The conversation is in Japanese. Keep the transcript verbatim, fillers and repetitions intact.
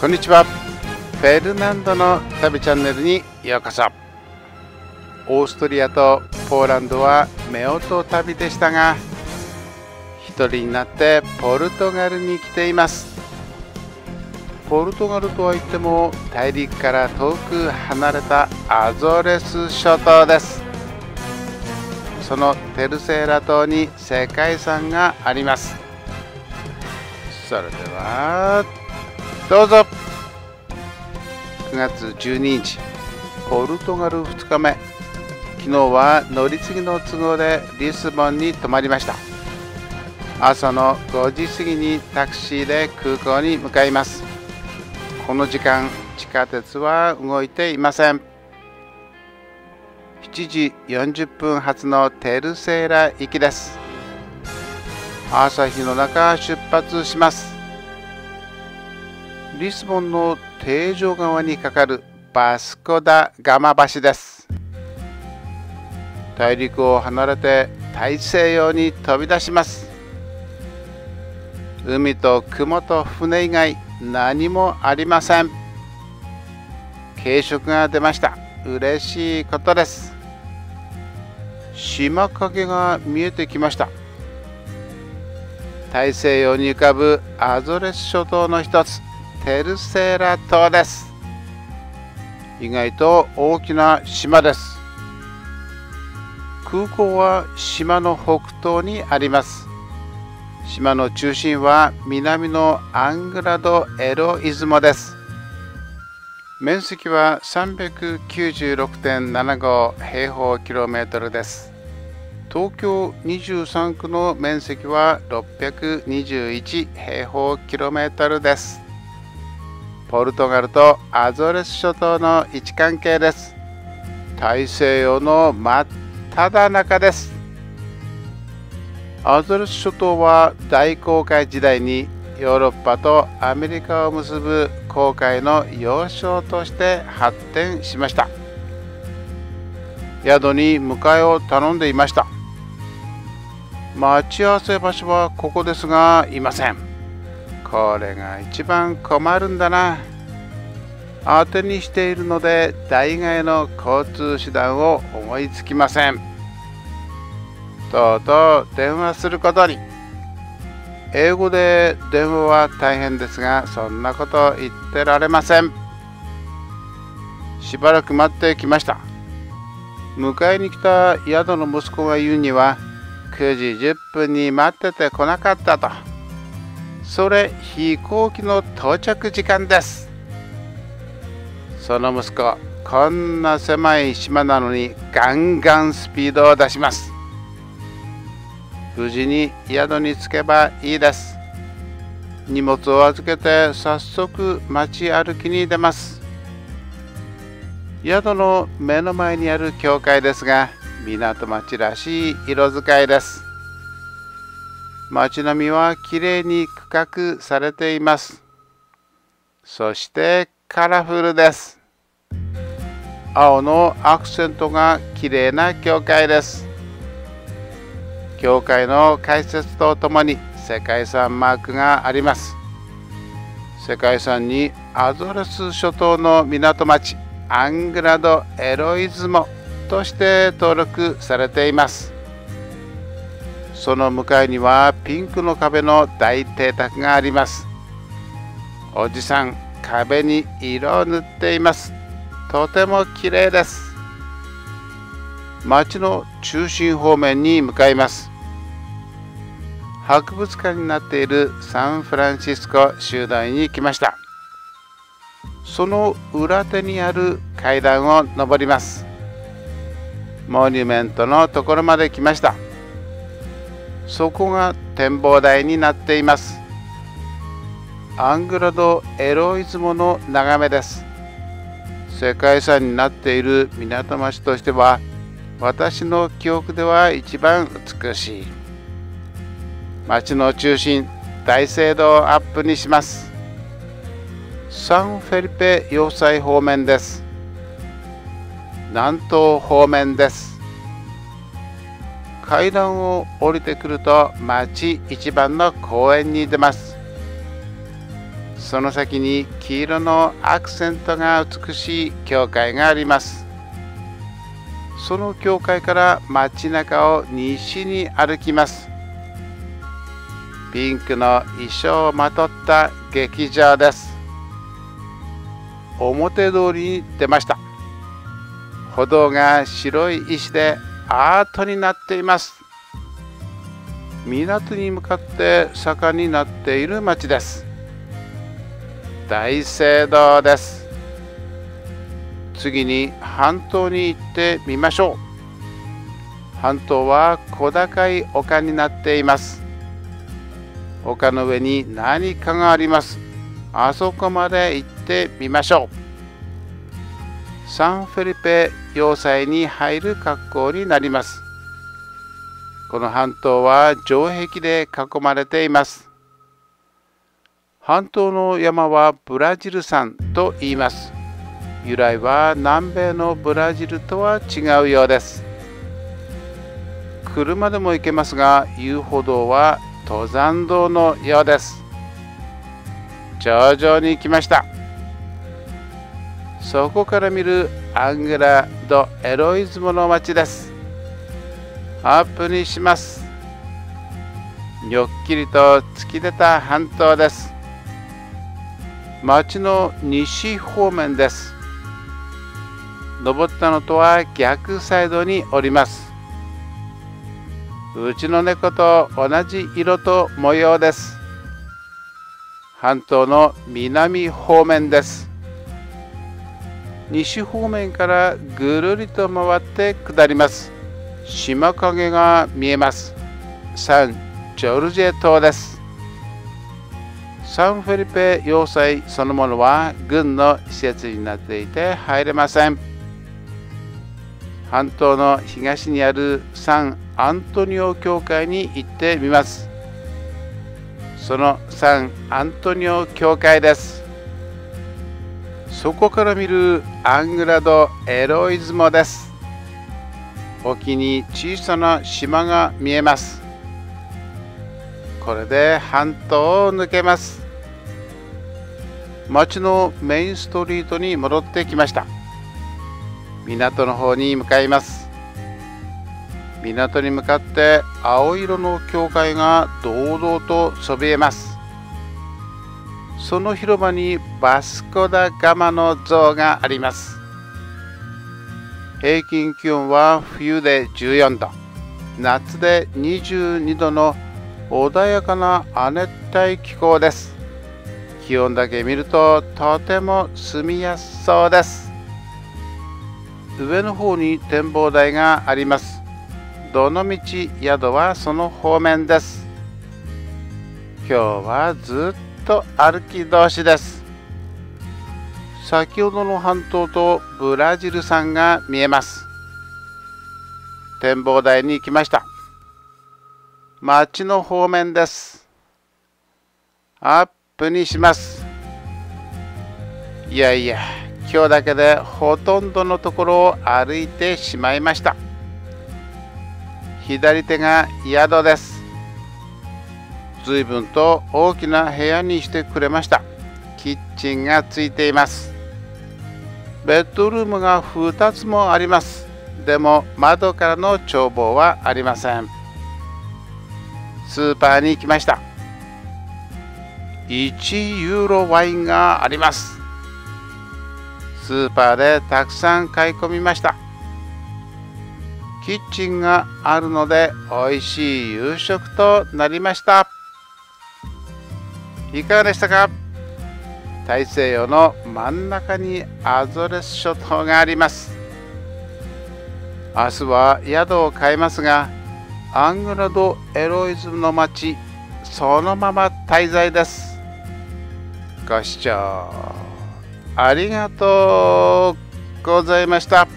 こんにちは。フェルナンドの旅チャンネルにようこそ。オーストリアとポーランドは夫婦旅でしたが、一人になってポルトガルに来ています。ポルトガルとは言っても大陸から遠く離れたアゾレス諸島です。そのテルセーラ島に世界遺産があります。それではどうぞ。くがつじゅうににち、ポルトガルふつかめ、昨日は乗り継ぎの都合でリスボンに泊まりました。朝のごじ過ぎにタクシーで空港に向かいます。この時間地下鉄は動いていません。しちじよんじゅっぷん発のテルセーラ行きです。朝日の中出発します。リスボンの定常川に架かるバスコ・ダ・ガマ橋です。大陸を離れて大西洋に飛び出します。海と雲と船以外何もありません。軽食が出ました。嬉しいことです。島影が見えてきました。大西洋に浮かぶアゾレス諸島の一つ、テルセーラ島です。意外と大きな島です。空港は島の北東にあります。島の中心は南のアングラド・エロイズモです。面積は さんびゃくきゅうじゅうろくてんななご 平方キロメートルです。東京にじゅうさんくの面積はろっぴゃくにじゅういち平方キロメートルです。ポルトガルとアゾレス諸島の位置関係です。大西洋の真っただ中です。アゾレス諸島は大航海時代にヨーロッパとアメリカを結ぶ航海の要衝として発展しました。宿に迎えを頼んでいました。待ち合わせ場所はここですがいません。これが一番困るんだな。当てにしているので代替の交通手段を思いつきません。とうとう電話することに。英語で電話は大変ですが、そんなこと言ってられません。しばらく待ってきました。迎えに来た宿の息子が言うには、くじじゅっぷんに待ってて来なかったと。それ飛行機の到着時間です。その息子、こんな狭い島なのにガンガンスピードを出します。無事に宿に着けばいいです。荷物を預けて早速街歩きに出ます。宿の目の前にある教会ですが、港町らしい色使いです。街並みはきれいに区画されています。そしてカラフルです。青のアクセントがきれいな教会です。教会の開設とともに世界遺産マークがあります。世界遺産にアゾレス諸島の港町アングラド・エロイズモとして登録されています。その向かいにはピンクの壁の大邸宅があります。おじさん、壁に色を塗っています。とても綺麗です。町の中心方面に向かいます。博物館になっているサンフランシスコ州内に来ました。その裏手にある階段を上ります。モニュメントのところまで来ました。そこが展望台になっています。アングラド・エロイズモの眺めです。世界遺産になっている港町としては、私の記憶では一番美しい。町の中心、大聖堂をアップにします。サンフェリペ要塞方面です。南東方面です。階段を降りてくると町一番の公園に出ます。その先に黄色のアクセントが美しい教会があります。その教会から街中を西に歩きます。ピンクの衣装をまとった劇場です。表通りに出ました。歩道が白い石でアートになっています。港に向かって坂になっている町です。大聖堂です。次に半島に行ってみましょう。半島は小高い丘になっています。丘の上に何かがあります。あそこまで行ってみましょう。サンフェリペ要塞に入る格好になります。この半島は城壁で囲まれています。半島の山はブラジル山と言います。由来は南米のブラジルとは違うようです。車でも行けますが、遊歩道は登山道のようです。頂上に来ました。そこから見るアングラ・ド・エロイズモの町です。アップにします。にょっきりと突き出た半島です。町の西方面です。登ったのとは逆サイドにおります。うちの猫と同じ色と模様です。半島の南方面です。西方面からぐるりと回って下ります。島影が見えます。サン・ジョルジェ島です。サンフェリペ要塞そのものは軍の施設になっていて入れません。半島の東にあるサン・アントニオ教会に行ってみます。そのサン・アントニオ教会です。そこから見るアングラ・ド・エロイズモです。沖に小さな島が見えます。これで半島を抜けます。町のメインストリートに戻ってきました。港の方に向かいます。港に向かって青色の教会が堂々とそびえます。その広場にバスコ・ダ・ガマの像があります。平均気温は冬でじゅうよんど、夏でにじゅうにどの穏やかな亜熱帯気候です。気温だけ見るととても住みやすそうです。上の方に展望台があります。どのみち宿はその方面です。今日はずっと歩き通しです。先ほどの半島とブラジル山が見えます。展望台に来ました。町の方面です。アップにします。いやいや、今日だけでほとんどのところを歩いてしまいました。左手が宿です。随分と大きな部屋にしてくれました。キッチンがついています。ベッドルームがふたつもあります。でも窓からの眺望はありません。スーパーに来ました。いちユーロワインがあります。スーパーでたくさん買い込みました。キッチンがあるのでおいしい夕食となりました。いかがでしたか？大西洋の真ん中にアゾレス諸島があります。明日は宿を変えますが、アングラ・ド・エロイズムの町、そのまま滞在です。ご視聴ありがとうございました。